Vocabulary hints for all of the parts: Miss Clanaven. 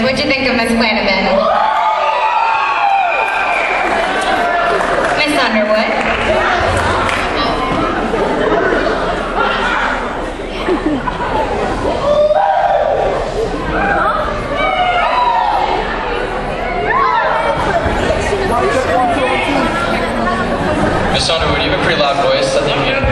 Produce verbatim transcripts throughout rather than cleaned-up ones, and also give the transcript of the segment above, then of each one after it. questions. What'd you think of Miss Clanaven? Miss Underwood? Miss Underwood, you have a pretty loud voice. I think you can...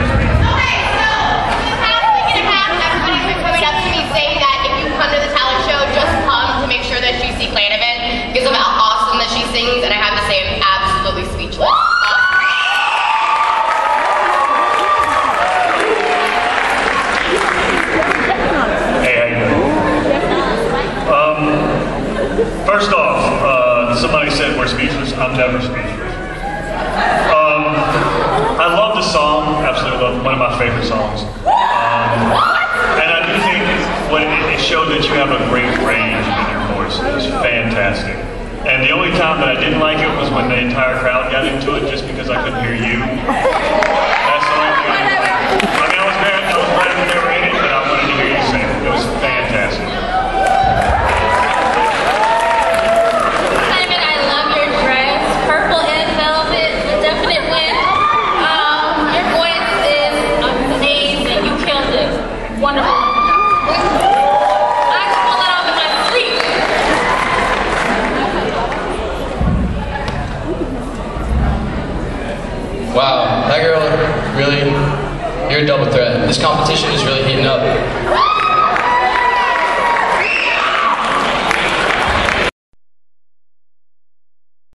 Clanaven, because of how awesome that she sings, and I have to say I'm absolutely speechless. Hey, how you doing? Um, first off, uh, somebody said we're speechless. I'm never speechless. Um, I love the song. Absolutely love it. One of my favorite songs. Um, and I do think when it, it showed that you have a great range in your voice. It was fantastic. And the only time that I didn't like it was when the entire crowd got into it just because I couldn't hear you. That's the only thing I didn't like. I mean, I was glad I was glad they were in it, but I wanted to hear you sing. It was fantastic. Simon, I love your dress. Purple and velvet, a definite win. Um, your voice is amazing. You killed it. Wonderful. Wow, that girl really, you're a double threat. This competition is really heating up.